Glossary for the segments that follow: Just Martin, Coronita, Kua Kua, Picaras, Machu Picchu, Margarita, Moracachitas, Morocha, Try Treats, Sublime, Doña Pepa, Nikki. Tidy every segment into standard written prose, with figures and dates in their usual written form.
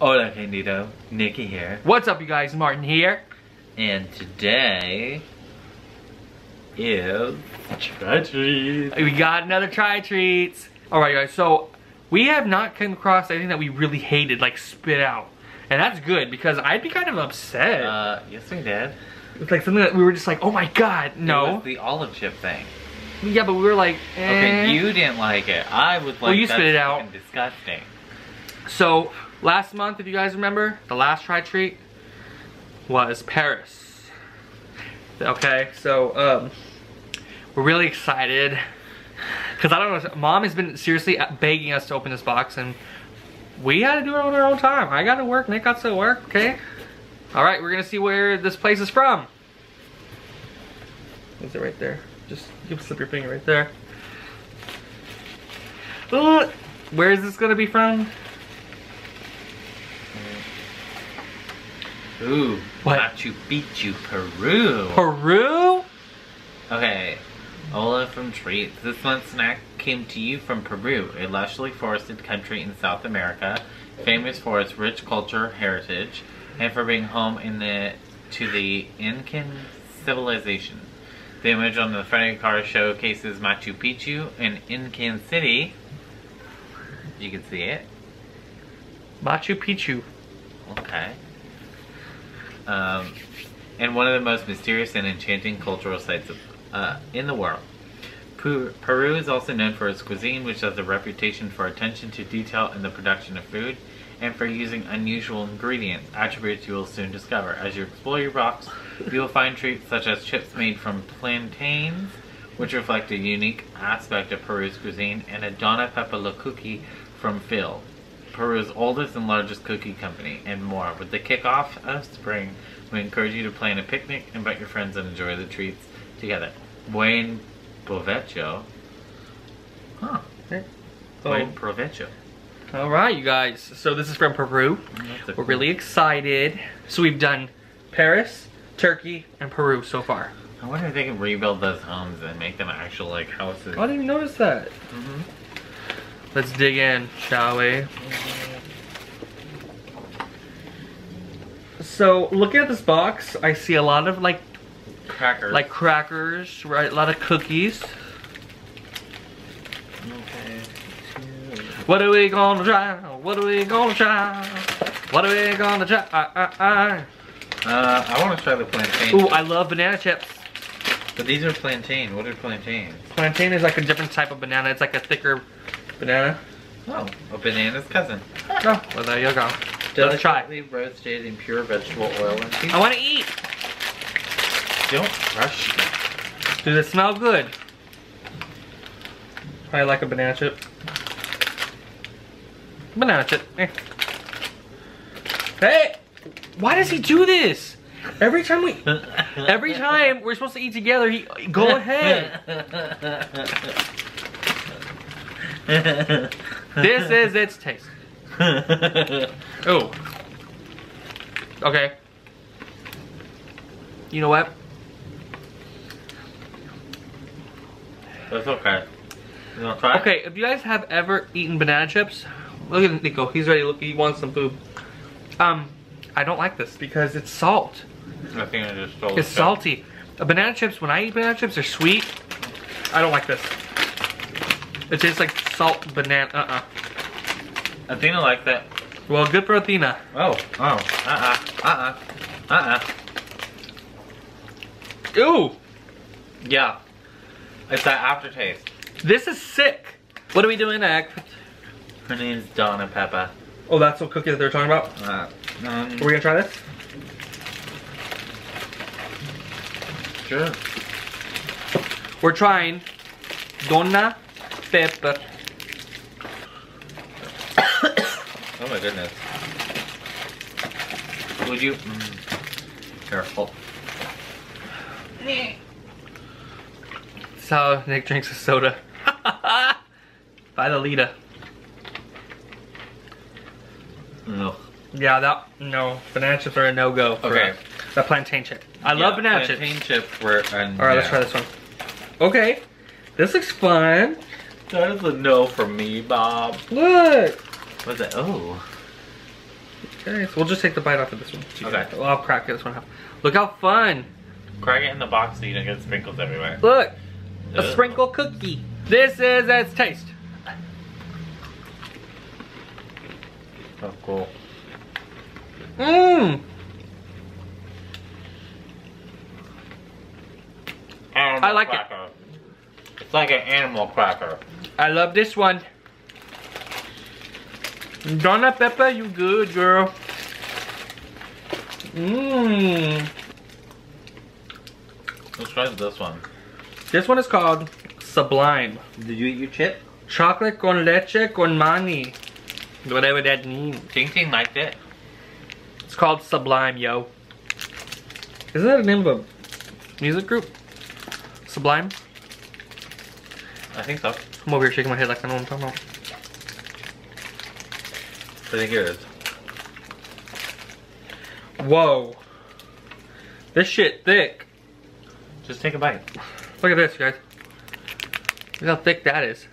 Hola Genito, Nikki here. What's up you guys, Martin here. And today is Try Treats. We got another Try Treats. Alright guys, so we have not come across anything that we really hated, like spit out. And that's good because I'd be kind of upset. Yes we did. It's like something that we were just like, oh my god, no. It was the olive chip thing. Yeah, but we were like, eh. Okay, you didn't like it. I was like, well, you spit it out. Disgusting. So, last month, if you guys remember, the last Try Treat was Paris. Okay, so we're really excited because I don't know, Mom has been seriously begging us to open this box, and we had to do it on our own time. I got to work, Nick got to work. Okay, all right, we're gonna see where this place is from. Is it right there? Just you slip your finger right there. Where is this gonna be from? Ooh, what? Machu Picchu, Peru. Peru? Okay, Hola from Treats. This month's snack came to you from Peru, a lushly forested country in South America, famous for its rich culture, heritage, and for being home to the Incan civilization. The image on the front of the car showcases Machu Picchu, an Incan city. You can see it. Machu Picchu. Okay. And one of the most mysterious and enchanting cultural sites in the world. Peru is also known for its cuisine, which has a reputation for attention to detail in the production of food and for using unusual ingredients, attributes you will soon discover. As you explore your box, you will find treats such as chips made from plantains, which reflect a unique aspect of Peru's cuisine, and a Doña Pepa cookie from Phil, Peru's oldest and largest cookie company, and more. With the kickoff of spring, we encourage you to plan a picnic, invite your friends, and enjoy the treats together. Buen provecho. Huh. Okay. Buen provecho. Alright, you guys. So this is from Peru. We're really excited. So we've done Paris, Turkey, and Peru so far. I wonder if they can rebuild those homes and make them actual, like, houses. I didn't even notice that. Mm-hmm. Let's dig in, shall we? So, looking at this box, I see a lot of like crackers. Like crackers, right? A lot of cookies. Okay. What are we gonna try? What are we gonna try? What are we gonna try? I wanna try the plantain. Ooh, I love banana chips. But these are plantain. What are plantains? Plantain is like a different type of banana. It's like a thicker banana. Oh, a banana's cousin. Oh, well there you go. Let's try. Roasted in pure vegetable oil and cheese. I want to eat. Don't rush me. Does it smell good? Probably like a banana chip. Banana chip. Eh. Hey, why does he do this? Every time we're supposed to eat together, he go ahead. This is its taste. Oh. Okay. You know what? That's okay. You wanna try? Okay, if you guys have ever eaten banana chips, look at Nico, he's ready, look, he wants some food. I don't like this because it's salt. I think I just stole it. It's salty. Banana chips, when I eat banana chips, they're sweet. I don't like this. It tastes like salt banana. Athena liked that. Well, good for Athena. Ooh. Yeah. It's that aftertaste. This is sick. What are we doing next? Her name's Doña Pepa. Oh, that's what cookie that they're talking about? Are we gonna try this? Sure. We're trying Doña Pepa. Oh my goodness. Would you? Careful. That's how Nick drinks a soda. By the liter. No. Yeah, that. No. Banana chips are a no go. Okay. That plantain chip. I love banana chips. Plantain chips were. Alright, let's try this one. Okay. This looks fun. That is a no from me, Bob. Look. What's that? Oh. Okay, so we'll just take the bite off of this one. Okay. Well, I'll crack this one off. Look how fun. Crack it in the box so you don't get sprinkles everywhere. Look, a sprinkle cookie. This is its taste. Oh, cool. Mmm. I like cracker. It's like an animal cracker. I love this one. Doña Pepa, you good, girl. Mmm. Let's try this one. This one is called Sublime. Did you eat your chip? Chocolate con leche con mani. Whatever that means. Ting-Ting liked it. It's called Sublime, yo. Isn't that the name of a music group? Sublime? I think so. I'm over here shaking my head like I know what I'm talking about. Pretty good. Whoa. This shit thick. Just take a bite. Look at this, guys. Look how thick that is.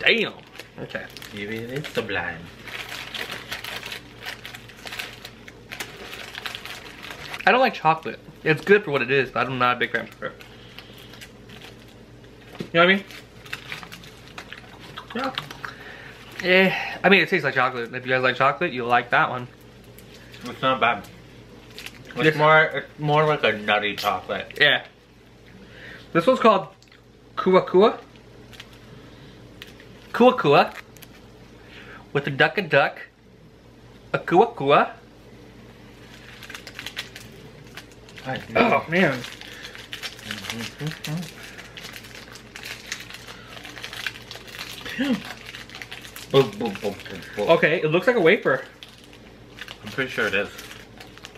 Damn. Okay. It's Sublime. I don't like chocolate. It's good for what it is, but I'm not a big fan of it. You know what I mean? Yeah. Eh, I mean, it tastes like chocolate. If you guys like chocolate, you'll like that one. It's not bad. It's more like a nutty chocolate. Yeah. This one's called Kua Kua. Kua Kua. With a duck. A Kua Kua. Oh, man. Okay, it looks like a wafer. I'm pretty sure it is.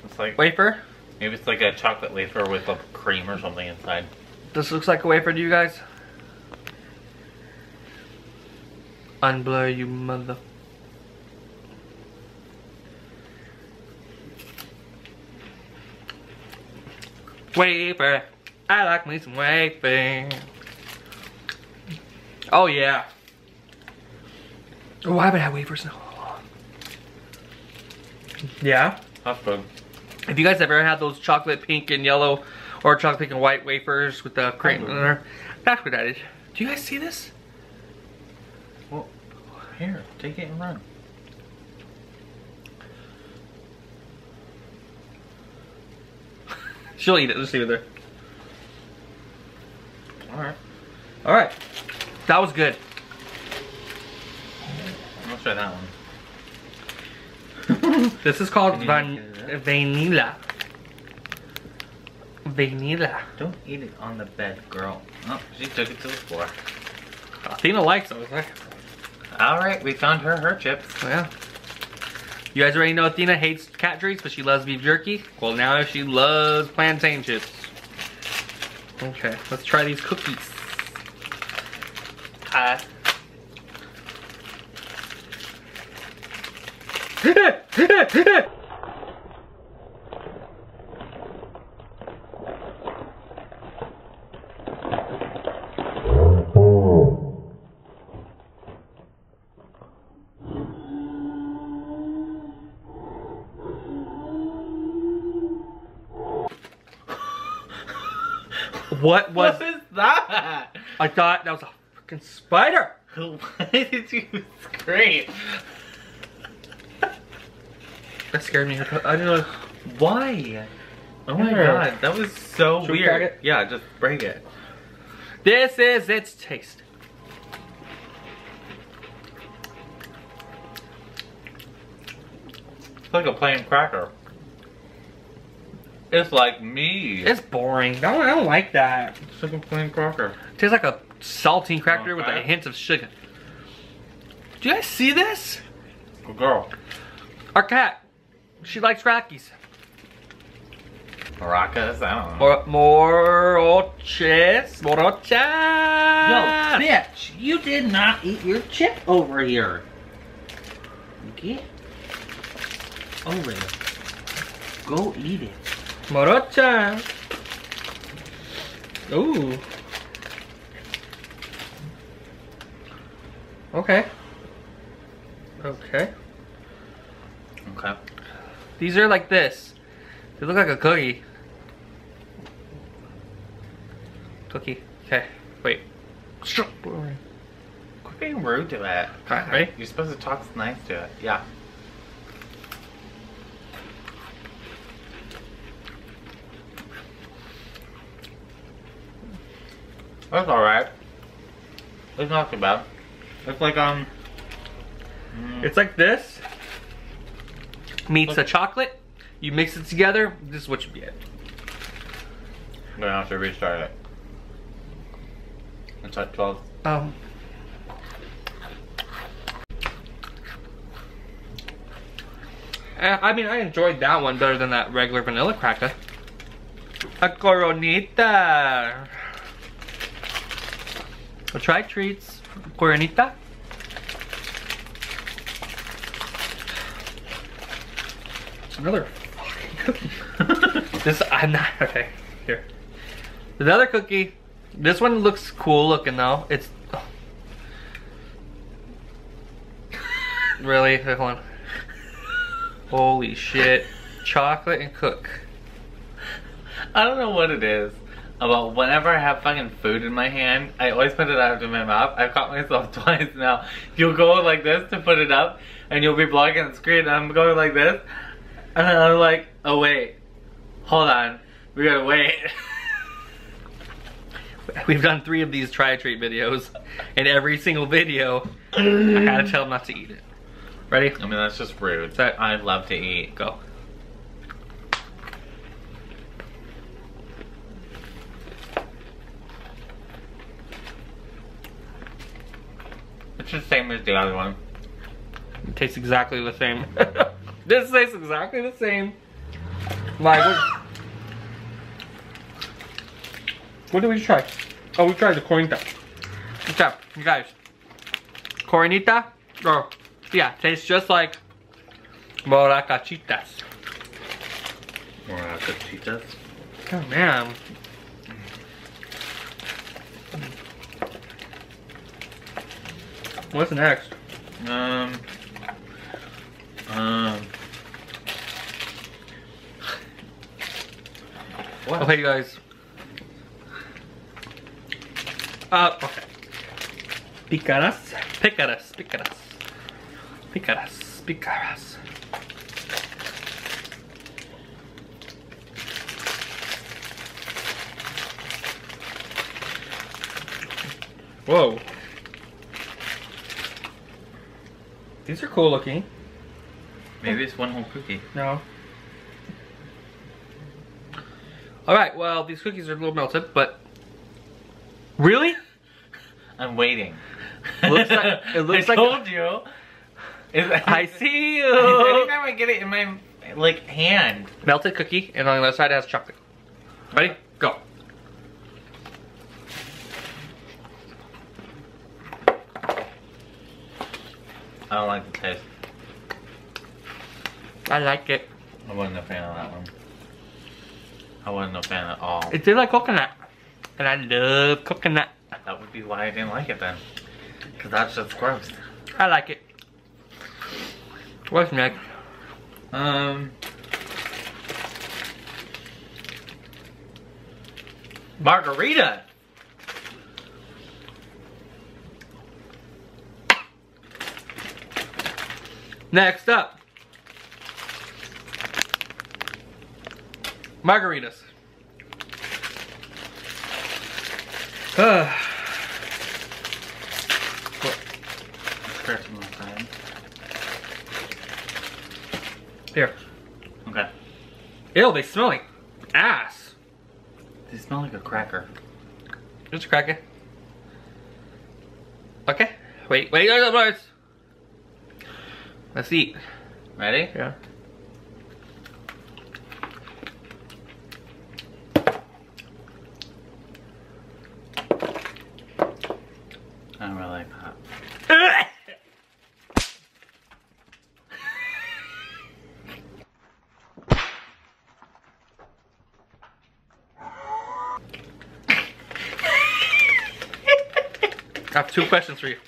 It's like wafer? Maybe it's like a chocolate wafer with a cream or something inside. This looks like a wafer to you guys? Unblur, you mother. Wafer. I like me some wafer. Oh, yeah. Oh, I haven't had wafers in a while. Yeah? That's good. Have you guys ever had those chocolate pink and yellow or chocolate pink and white wafers with the cream in there? That's what that is. Do you guys see this? Well, here, take it and run. She'll eat it. Just leave it there. Alright. Alright. That was good. Let's try that one. This is called vanilla. Vanilla. Don't eat it on the bed, girl. Oh, she took it to the floor. Athena likes those, right? Alright, we found her chips. Oh, yeah. You guys already know Athena hates cat treats, but she loves beef jerky. Well, now she loves plantain chips. Okay, let's try these cookies. Hi. What is that? I thought that was a fucking spider. Why did you scream? That scared me. I don't know. Why? Oh my god, that was so weird. Yeah, just break it. This is its taste. It's like a plain cracker. It's like me. It's boring. I don't like that. It's like a plain cracker. It tastes like a saltine cracker with a hint of sugar. Do you guys see this? Good girl. Our cat. She likes Rockies. Maracas? I don't know. Morochas? Morocha! Yo, bitch! You did not eat your chip over here. Get over here. Go eat it. Morocha! Ooh. Okay. Okay. Okay. These are like this. They look like a cookie. Cookie. Okay. Wait. Quit being rude to it. Okay. Right? You're supposed to talk nice to it. Yeah. That's alright. It's not too bad. It's like it's like this meets a chocolate. You mix it together. This is what you get. I'm gonna have to restart it. It's like 12. I mean, I enjoyed that one better than that regular vanilla cracker. A Coronita. We'll try treats. Coronita. Another fucking cookie. This, I'm not, okay, here. Another cookie. This one looks cool looking though. It's, oh. Really, hold on. Holy shit. Chocolate and cook. I don't know what it is. Well, whenever I have fucking food in my hand, I always put it out of my mouth. I've caught myself twice now. You'll go like this to put it up, and you'll be blocking the screen, and I'm going like this, and I'm like, oh wait, hold on, we gotta wait. We've done 3 of these Try Treat videos, and every single video, I had to tell them not to eat it. Ready? I mean, that's just rude. So, I love to eat. Go. It's the same as the other one. It tastes exactly the same. This tastes exactly the same. Like, what did we try? Oh, we tried the Coronita. Okay, you guys. Coronita, or, yeah, tastes just like Moracachitas. Moracachitas? Oh, man. What's next? What? Okay, you guys. Okay. Picaras. Picaras. Picaras. Picaras. Picaras. Whoa. These are cool looking. Maybe it's one whole cookie. No. Alright, well, these cookies are a little melted, but... Really? I'm waiting. Looks like, it looks like... I told you. I see you. Anytime I get it in my, like, hand. Melted cookie, and on the other side it has chocolate. Ready? Go. I don't like the taste. I like it. I wasn't a fan of that one. I wasn't a fan at all. It tastes like coconut. And I love coconut. That would be why I didn't like it then. Because that's just gross. I like it. What's next? Margarita! Next up, margaritas. Here. Okay. Ew, they smell like ass. They smell like a cracker. Just a cracker. Okay. Wait, wait, guys. Let's eat. Ready? Yeah. I don't really like that. I have 2 questions for you.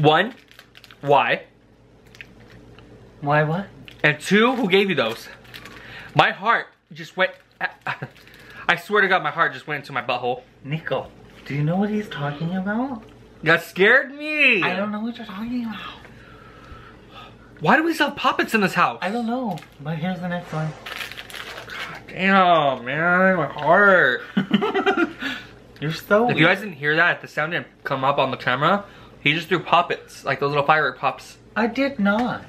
1. Why? Why what? And two, who gave you those? My heart just went... I swear to God, my heart just went into my butthole. Nico, do you know what he's talking about? That scared me. I don't know what you're talking about. Why do we sell puppets in this house? I don't know, but here's the next one. God damn, man, my heart. You're so weird. If you guys didn't hear that, the sound didn't come up on the camera. He just threw poppets, like those little pirate pops. I did not.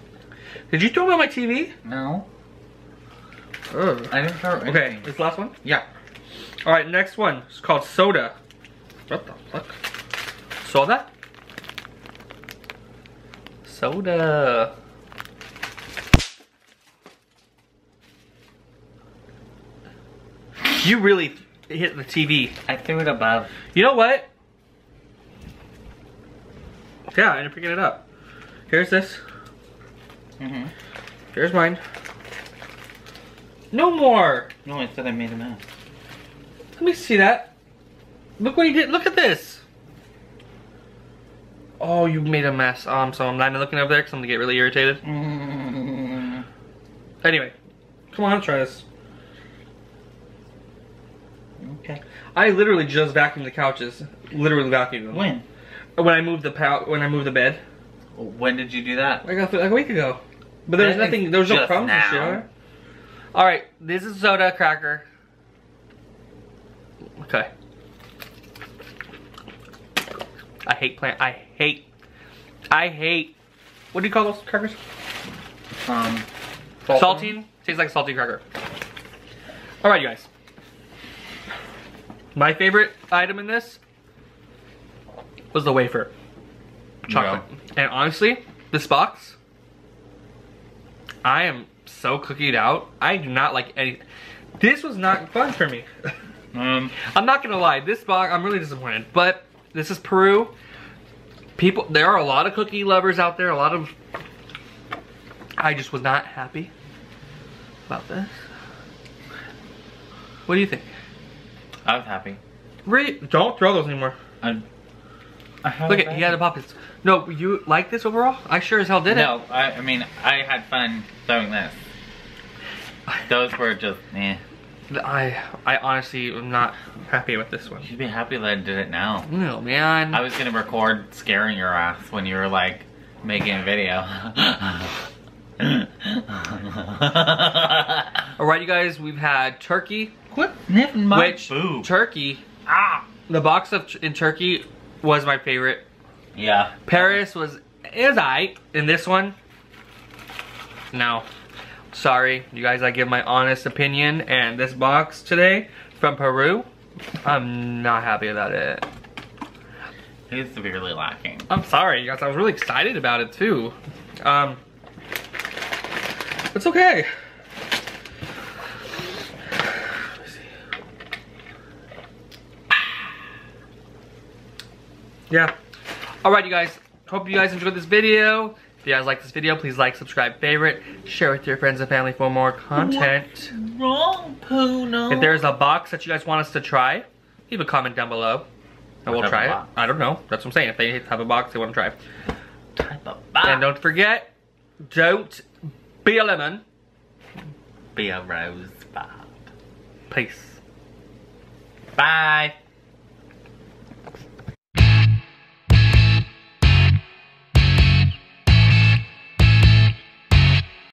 Did you throw them on my TV? No. Ugh. I didn't throw it. Okay, this last one? Yeah. All right, next one. It's called Soda. What the fuck? Soda? Soda. You really hit the TV. I threw it above. You know what? Yeah, I didn't pick it up. Here's this. Mm-hmm. Here's mine. No more. No, I thought I made a mess. Let me see that. Look what he did. Look at this. Oh, you made a mess. So I'm not looking over there because I'm gonna get really irritated. Mm-hmm. Anyway, come on, try this. Okay. I literally just vacuumed the couches. Literally vacuumed them. When? When I moved the bed. When did you do that? Like a week ago. But there's nothing. There's no crumbs and shit. All right. This is soda cracker. Okay. I hate plant. I hate. What do you call those crackers? Saltine. Tastes like a salty cracker. All right, you guys. My favorite item in this was the wafer chocolate. Yeah. And honestly, this box, I am so cookied out. I do not like anything. This was not fun for me. I'm not gonna lie, this box, I'm really disappointed, but this is Peru. People, there are a lot of cookie lovers out there, a lot of, I just was not happy about this. What do you think? I was happy. Really? Don't throw those anymore. Look at, he had the poppets. No, you like this overall? I sure as hell did it. No, I mean, I had fun throwing this. Those were just, eh. I honestly am not happy with this one. You'd be happy that I did it now. No, man. I was gonna record scaring your ass when you were like, making a video. Alright, you guys, we've had turkey. Quit sniffing my boob. Turkey. Ah! The box of in turkey was my favorite. Yeah. Paris is aight. In this one, no. Sorry, you guys, I give my honest opinion, and this box today from Peru, I'm not happy about it. It's severely lacking. I'm sorry, you guys, I was really excited about it too. It's okay. Yeah. Alright, you guys. Hope you guys enjoyed this video. If you guys like this video, please like, subscribe, favorite, share with your friends and family for more content. What's wrong, Puno? If there's a box that you guys want us to try, leave a comment down below. And we'll try it. I don't know. That's what I'm saying. If they have a box, they want to try it. Type of box. And don't forget, don't be a lemon. Be a rosebud. Peace. Bye.